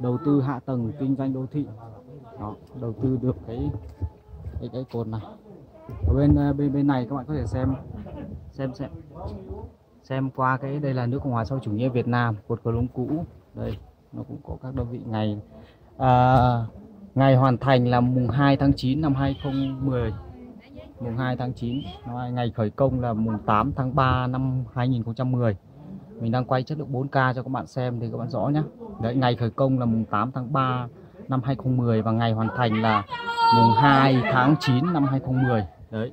đầu tư hạ tầng kinh doanh đô thị. Đó, đầu tư được cái cột này. Ở bên này các bạn có thể xem qua cái đây là nước Cộng hòa xã hội chủ nghĩa Việt Nam, cột cờ Lũng Cú. Đây, nó cũng có các đơn vị ngày. Ngày hoàn thành là mùng 2 tháng 9 năm 2010. Mùng 2 tháng 9, ngày khởi công là mùng 8 tháng 3 năm 2010. Mình đang quay chất lượng 4K cho các bạn xem thì các bạn rõ nhé. Đấy, ngày khởi công là mùng 8 tháng 3 năm 2010 và ngày hoàn thành là mùng 2 tháng 9 năm 2010. Đấy.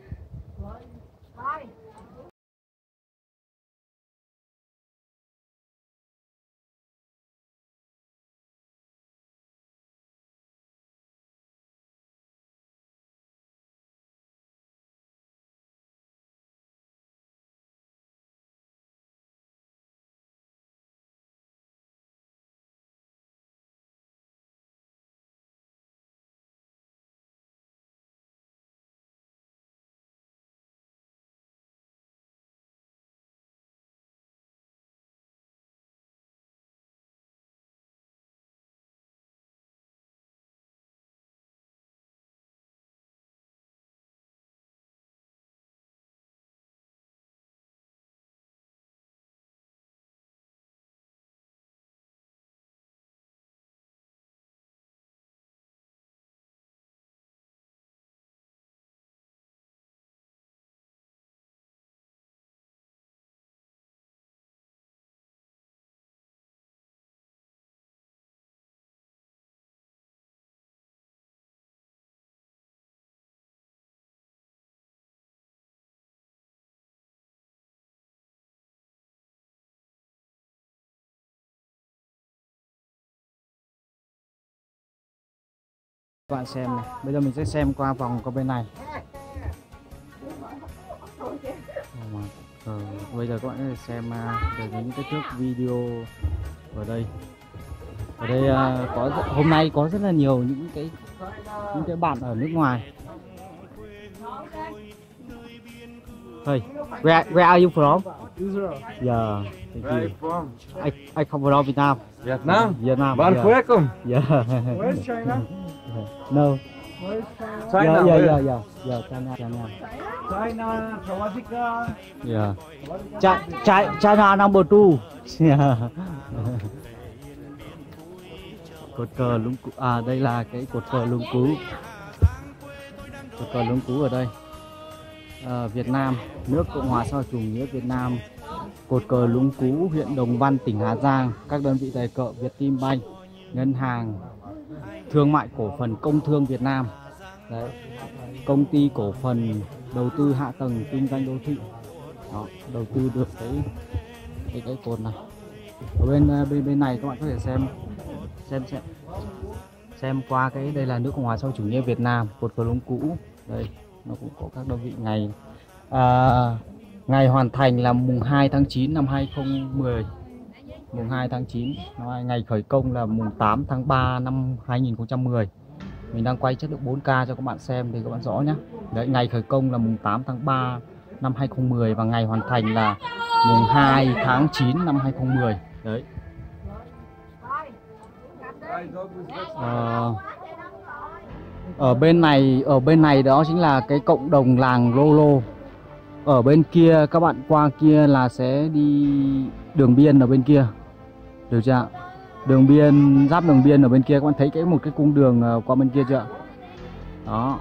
Các bạn xem này, bây giờ mình sẽ xem qua vòng qua bên này. Bây giờ các bạn có thể xem về những cái trước video ở đây. Ở đây hôm nay có rất là nhiều những cái bạn ở nước ngoài. Hey, where are you from? Israel. Yeah. Where are you from? I come from Vietnam. Vietnam? Vietnam. Bạn khỏe không? Yeah. Where's China? No. China. Yeah. China, Slovakia. Yeah. China number 2. Yeah. Cột cờ Lũng Cú. À, đây là cái cột cờ Lũng Cú. Cột cờ Lũng Cú ở đây. Việt Nam, nước Cộng hòa xã hội chủ nghĩa Việt Nam. Cột cờ Lũng Cú, huyện Đồng Văn, tỉnh Hà Giang. Các đơn vị tài trợ Vietinbank, Ngân hàng Thương mại Cổ phần Công thương Việt Nam. Đấy. Công ty cổ phần đầu tư hạ tầng kinh doanh đô thị. Đó, đầu tư được cái cột này. Ở bên này các bạn có thể xem qua cái đây là nước Cộng hòa xã hội chủ nghĩa Việt Nam, cột cờ Lũng Cú. Đây, nó cũng có các đơn vị ngày. Ngày hoàn thành là mùng 2 tháng 9 năm 2010. Mùng 2 tháng 9, ngày khởi công là mùng 8 tháng 3 năm 2010. Mình đang quay chất lượng 4K cho các bạn xem thì các bạn rõ nhé. Đấy, ngày khởi công là mùng 8 tháng 3 năm 2010 và ngày hoàn thành là mùng 2 tháng 9 năm 2010. Đấy. Ở bên này đó chính là cái cộng đồng làng Lo Lo. Ở bên kia các bạn qua kia là sẽ đi đường biên ở bên kia, được chưa ạ? Đường biên, giáp đường biên ở bên kia, các bạn thấy một cái cung đường qua bên kia chưa? Đó.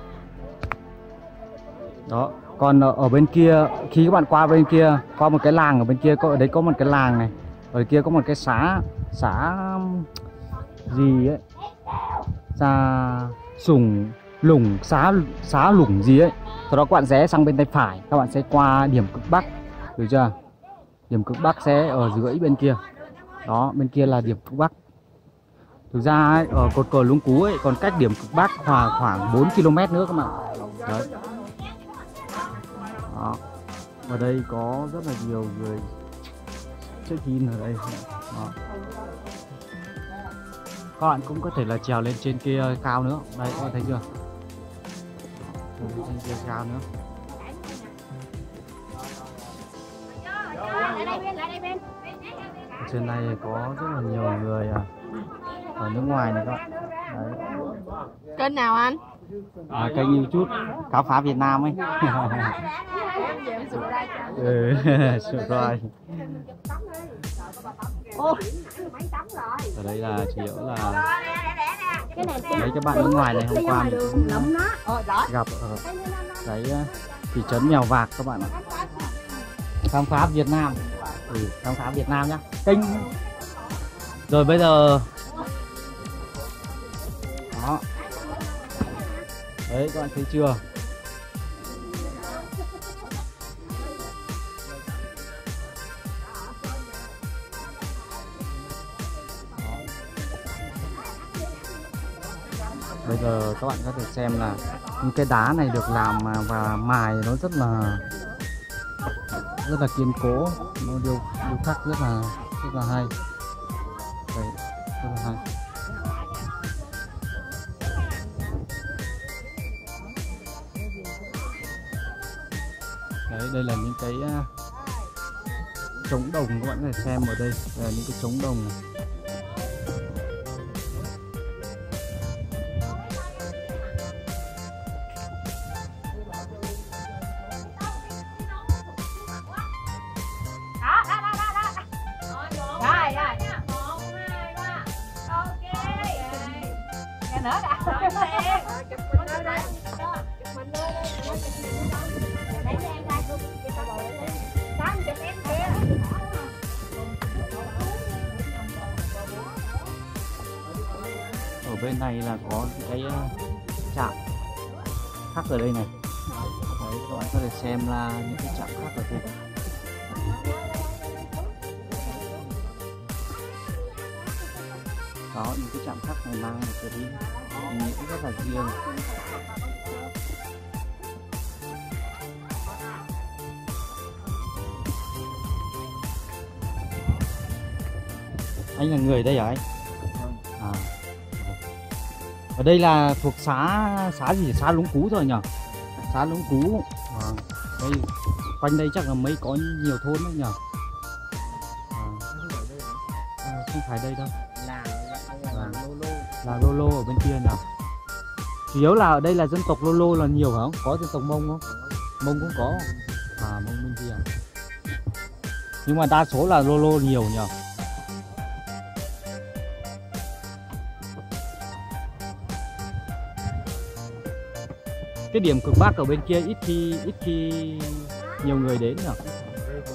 Đó. Còn ở bên kia, khi các bạn qua bên kia, qua một cái làng ở bên kia, ở đấy có một cái làng này, ở kia có một cái xã gì ấy, xã Sùng Lũng, xã Lũng gì ấy. Sau đó các bạn rẽ sang bên tay phải, các bạn sẽ qua điểm cực Bắc, được chưa? Điểm cực Bắc sẽ ở dưới bên kia. Đó, bên kia là điểm cực Bắc. Thực ra ấy, ở cột cờ Lũng Cú ấy còn cách điểm cực Bắc khoảng 4 km nữa các bạn. Đấy. Đó. Ở đây có rất là nhiều người check-in ở đây. Đó. Các bạn cũng có thể là trèo lên trên kia cao nữa. Đây, các bạn thấy chưa? Trên kia cao nữa. Trên này có rất là nhiều người ở ở nước ngoài này các bạn. Kênh nào anh? Kênh YouTube Khám Phá Việt Nam ấy. Ở đây là chủ yếu là đấy các bạn nước ngoài này, hôm qua mình gặp ở cái thị trấn Mèo Vạc các bạn ạ. Khám Phá Việt Nam, Khám Phá Việt Nam nhá. Kênh rồi bây giờ đó. Đấy các bạn thấy chưa? Bây giờ các bạn có thể xem là những cái đá này được làm và mài nó rất là kiên cố, nó điêu khắc rất là hay. Đấy, rất là hay. Đấy, đây là những cái trống đồng, các bạn có thể xem ở đây, đây là những cái trống đồng này. Ở bên này là có cái trạm khắc ở đây này. Đấy, các bạn có thể xem là những cái trạm khắc ở đây. Đó, những cái trạm khắc này mang một cái ý nghĩa rất là riêng. Anh là người đây hả anh? À. Ở đây là thuộc xã gì? Xã Lũng Cú rồi nhỉ? Xã Lũng Cú. À. Đây, quanh đây chắc là mấy có nhiều thôn đấy nhỉ? À. À, không phải đây đâu. Là Lo Lo ở bên kia nào. Chủ yếu là ở đây là dân tộc Lo Lo là nhiều hả không? Có dân tộc Mông không? Mông cũng có. À, Mông bên kia. Nhưng mà đa số là Lo Lo nhiều nhỉ? Cái điểm cực Bắc ở bên kia ít khi nhiều người đến nhỉ?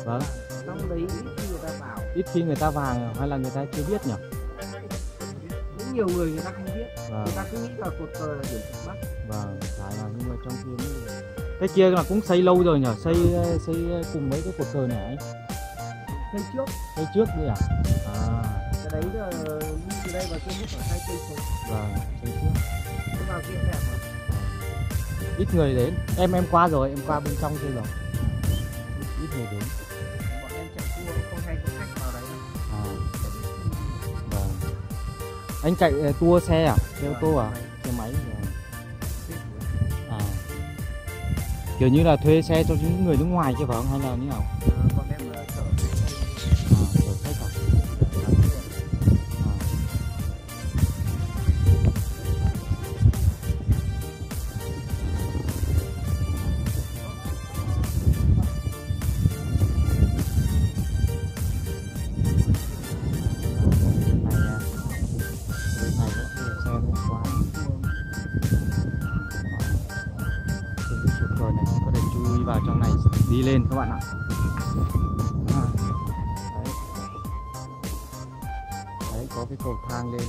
Vâng. Ít khi người ta vào hay là người ta chưa biết nhỉ? Nhiều người ta không biết, người ta cứ nghĩ là cột cờ là điểm cực Bắc. Vâng, phải là nhưng mà trong khi cái kia là cũng xây lâu rồi nhỉ, xây cùng mấy cái cột cờ này ấy. Xây trước đi à? À. Cái đấy là từ đây vào kia hết khoảng 2 cây số. Vâng, xây trước. Cái vào kia đẹp mà. Ít người đến. Em qua rồi, em qua bên trong kia rồi. Ít người đến. Bọn em chạy cua không hay có khách vào đấy. À. Anh chạy tour xe à? Xe ô tô à? Xe máy à? Kiểu như là thuê xe cho những người nước ngoài chứ phải không? Hay là như nào? Bọn em chở khách à? Đi lên các bạn ạ. À. Đấy. Đấy, có cái cầu thang lên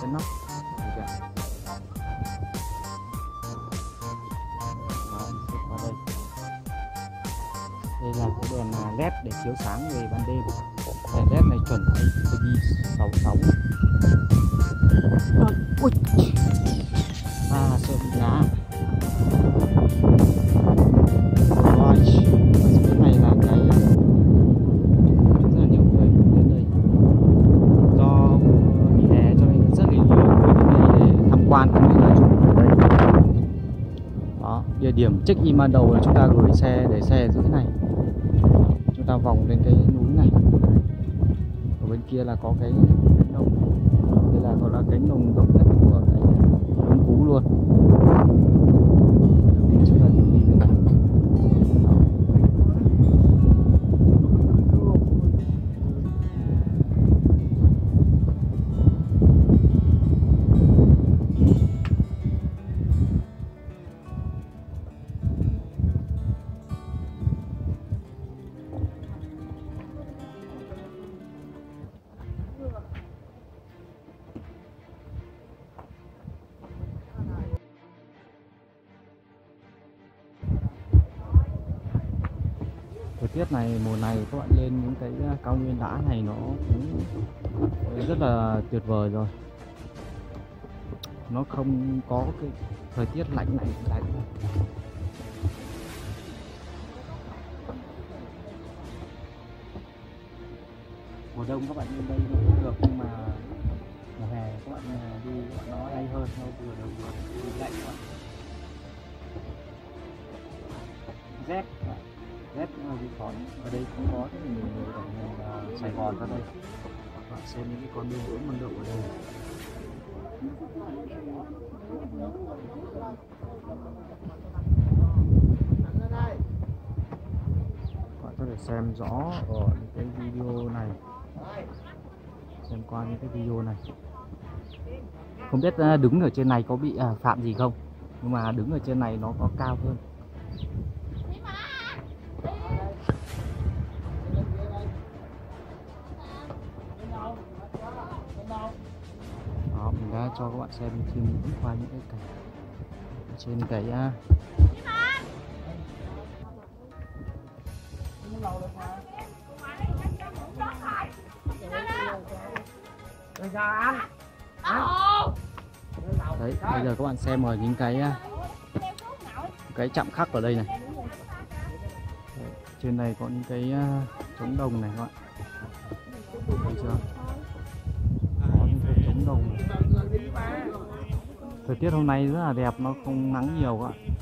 trên nóc. Đấy, đây là cái đèn led để chiếu sáng về ban đêm. Đèn led này chuẩn IP66. Ui. À, sợ bị ngã. Địa điểm check-in ban đầu là chúng ta gửi xe, để xe dưới này, chúng ta vòng lên cái núi này. Ở bên kia là có cái đông, đây là có tiết này, mùa này các bạn lên những cái cao nguyên đá này nó cũng rất là tuyệt vời rồi. Nó không có cái thời tiết lạnh này lạnh. Mùa đông các bạn lên đây nó cũng được, nhưng mà mùa hè các bạn đi nó hay hơn, nó vừa đầu vừa lạnh quá. Rét, rét cũng là bị khó. Ở đây cũng có rất nhiều người ở miền Sài Gòn ra đây. Các bạn xem những cái con đường uốn măng đậu ở đây. Các bạn có thể xem rõ ở cái video này, xem qua những cái video này. Không biết đứng ở trên này có bị phạm gì không, nhưng mà đứng ở trên này nó có cao hơn. Đó, mình đã cho các bạn xem thêm qua những cái cảnh trên cái đấy. Bây giờ các bạn xem ở những cái chạm khắc ở đây này. Đấy, trên này có những cái trống đồng này các bạn. Thấy chưa? Có những cái trống đồng này. Thời tiết hôm nay rất là đẹp, nó không nắng nhiều các bạn.